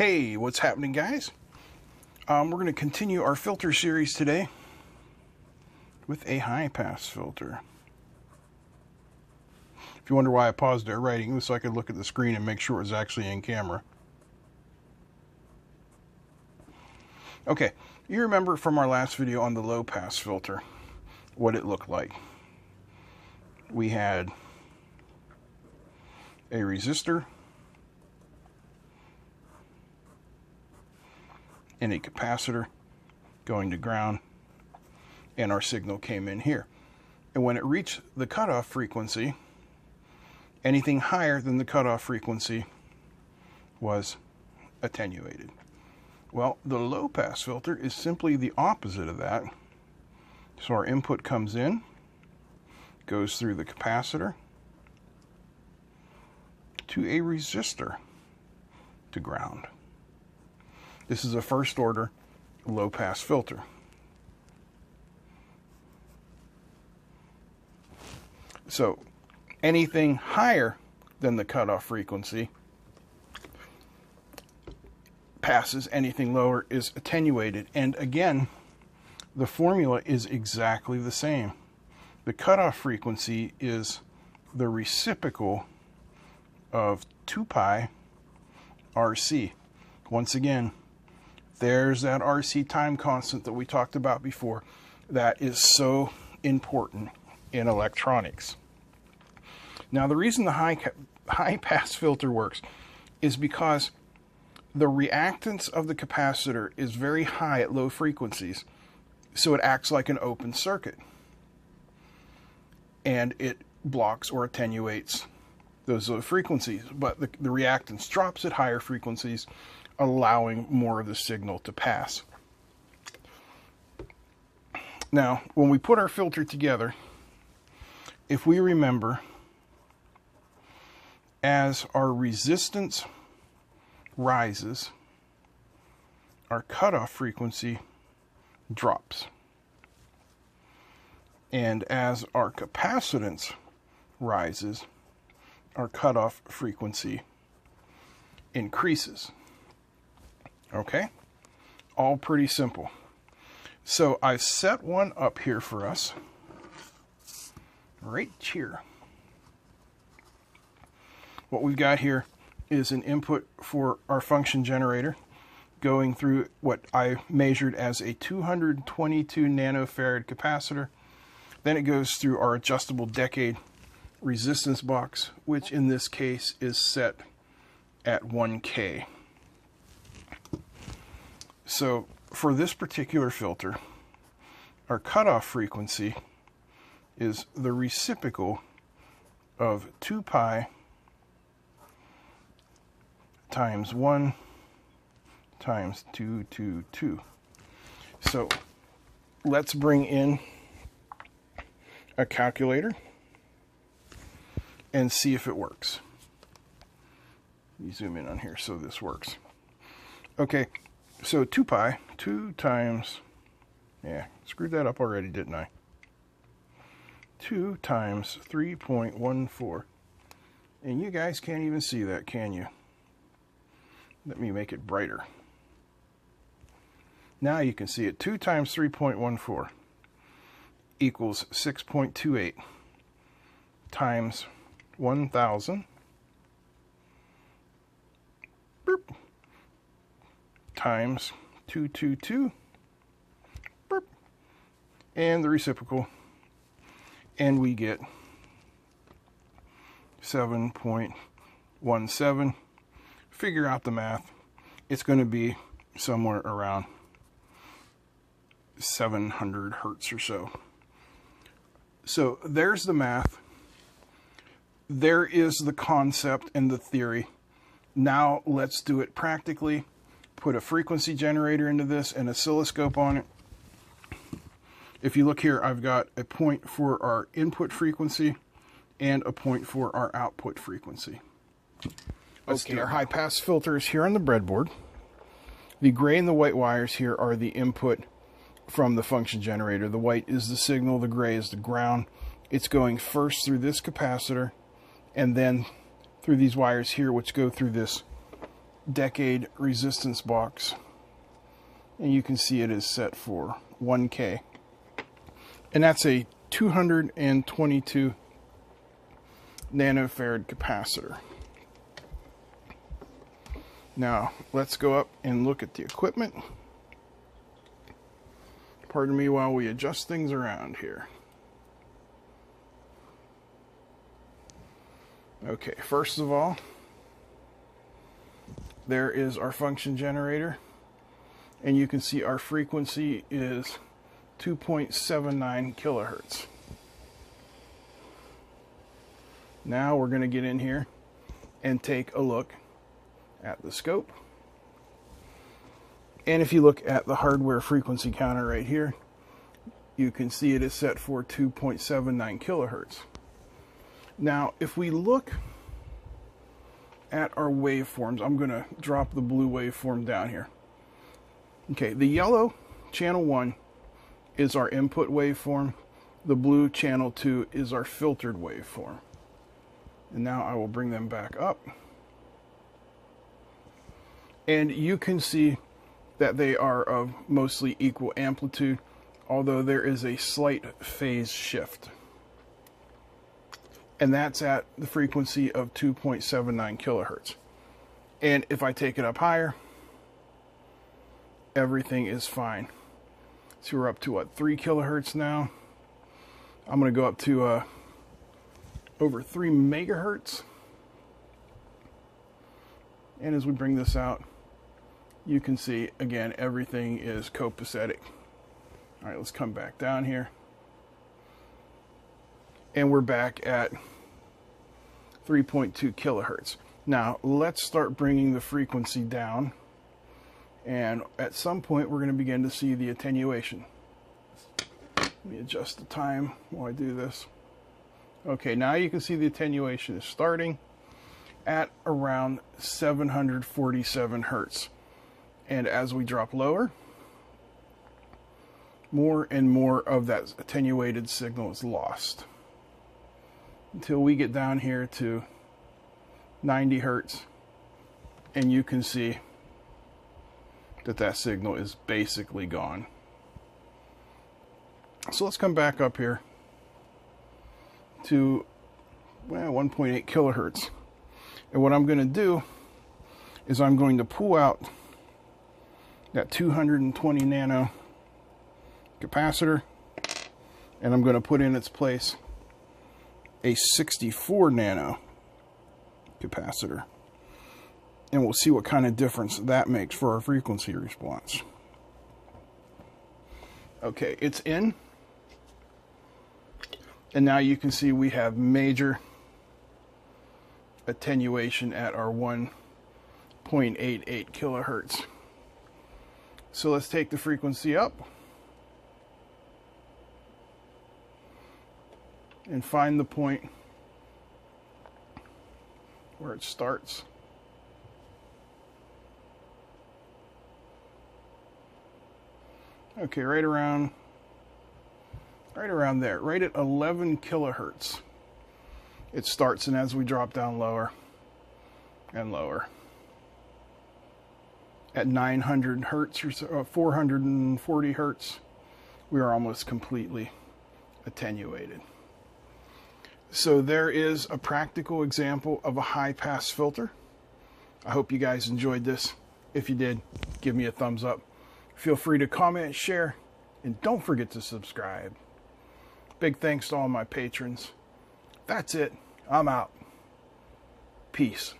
Hey, what's happening, guys? We're going to continue our filter series today with a high-pass filter. If you wonder why I paused there writing, it was so I could look at the screen and make sure it was actually in camera. Okay, you remember from our last video on the low-pass filter what it looked like. We had a resistor and a capacitor going to ground, and our signal came in here. And when it reached the cutoff frequency, anything higher than the cutoff frequency was attenuated. Well, the low pass filter is simply the opposite of that. So our input comes in, goes through the capacitor to a resistor to ground. This is a first-order low-pass filter. So anything higher than the cutoff frequency passes, anything lower is attenuated. And again, the formula is exactly the same. The cutoff frequency is the reciprocal of 2 pi RC. Once again, there's that RC time constant that we talked about before that is so important in electronics. Now, the reason the high pass filter works is because the reactance of the capacitor is very high at low frequencies, so it acts like an open circuit, and it blocks or attenuates those low frequencies, but the reactance drops at higher frequencies, allowing more of the signal to pass. Now, when we put our filter together, if we remember, as our resistance rises, our cutoff frequency drops. And as our capacitance rises, our cutoff frequency increases. Okay, all pretty simple. So I've set one up here for us, right here. What we've got here is an input for our function generator going through what I measured as a 222 nanofarad capacitor. Then it goes through our adjustable decade resistance box, which in this case is set at 1K. So for this particular filter, our cutoff frequency is the reciprocal of 2 pi times 1 times 222. So let's bring in a calculator and see if it works. Let me zoom in on here so this works. Okay. So 2 pi, 2 times, yeah, screwed that up already, didn't I? 2 times 3.14. And you guys can't even see that, can you? Let me make it brighter. Now you can see it. 2 times 3.14 equals 6.28 times 1,000. Boop. Times 222, burp, and the reciprocal, and we get 7.17. Figure out the math. It's going to be somewhere around 700 hertz or so. So there's the math. There is the concept and the theory. Now let's do it practically. Put a frequency generator into this, an oscilloscope on it. If you look here, I've got a point for our input frequency and a point for our output frequency. Okay, our high pass filter is here on the breadboard. The gray and the white wires here are the input from the function generator. The white is the signal, the gray is the ground. It's going first through this capacitor and then through these wires here, which go through this decade resistance box, and you can see it is set for 1K, and that's a 222 nanofarad capacitor. Now let's go up and look at the equipment. Pardon me while we adjust things around here. Okay, first of all, there is our function generator, and you can see our frequency is 2.79 kilohertz. Now we're going to get in here and take a look at the scope. And if you look at the hardware frequency counter right here, you can see it is set for 2.79 kilohertz. Now, if we look at our waveforms, I'm going to drop the blue waveform down here. Okay, the yellow, channel 1, is our input waveform. The blue, channel 2, is our filtered waveform. And now I will bring them back up. And you can see that they are of mostly equal amplitude, although there is a slight phase shift. And that's at the frequency of 2.79 kilohertz. And if I take it up higher, everything is fine. So we're up to what, 3 kilohertz now? I'm going to go up to over 3 megahertz. And as we bring this out, you can see again everything is copacetic. All right, let's come back down here. And we're back at 3.2 kilohertz. Now let's start bringing the frequency down, and at some point we're going to begin to see the attenuation. Let me adjust the time while I do this. Okay, now you can see the attenuation is starting at around 747 hertz, and as we drop lower, more and more of that attenuated signal is lost, until we get down here to 90 hertz, and you can see that that signal is basically gone. So let's come back up here to 1.8 kilohertz. And what I'm going to do is I'm going to pull out that 220 nano capacitor, and I'm going to put in its place a 64 nano capacitor, and we'll see what kind of difference that makes for our frequency response. Okay, it's in, and now you can see we have major attenuation at our 1.88 kilohertz. So let's take the frequency up and find the point where it starts. Okay, right around there, right at 11 kilohertz it starts, and as we drop down lower and lower, at 900 hertz or so, 440 hertz, we are almost completely attenuated. So there is a practical example of a high-pass filter. I hope you guys enjoyed this. If you did, give me a thumbs up. Feel free to comment, share, and don't forget to subscribe. Big thanks to all my patrons. That's it. I'm out. Peace.